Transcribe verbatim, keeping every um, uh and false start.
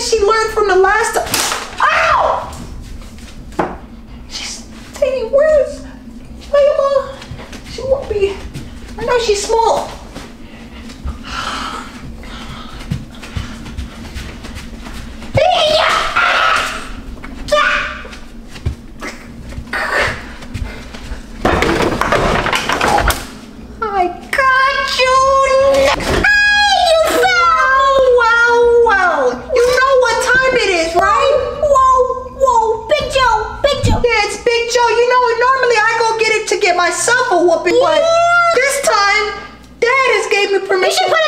did she learn from the last time? Ow! She's Sadie, where's Layla? She won't be. I know she's small. Myself a whooping, yeah. But this time, Dad has gave me permission.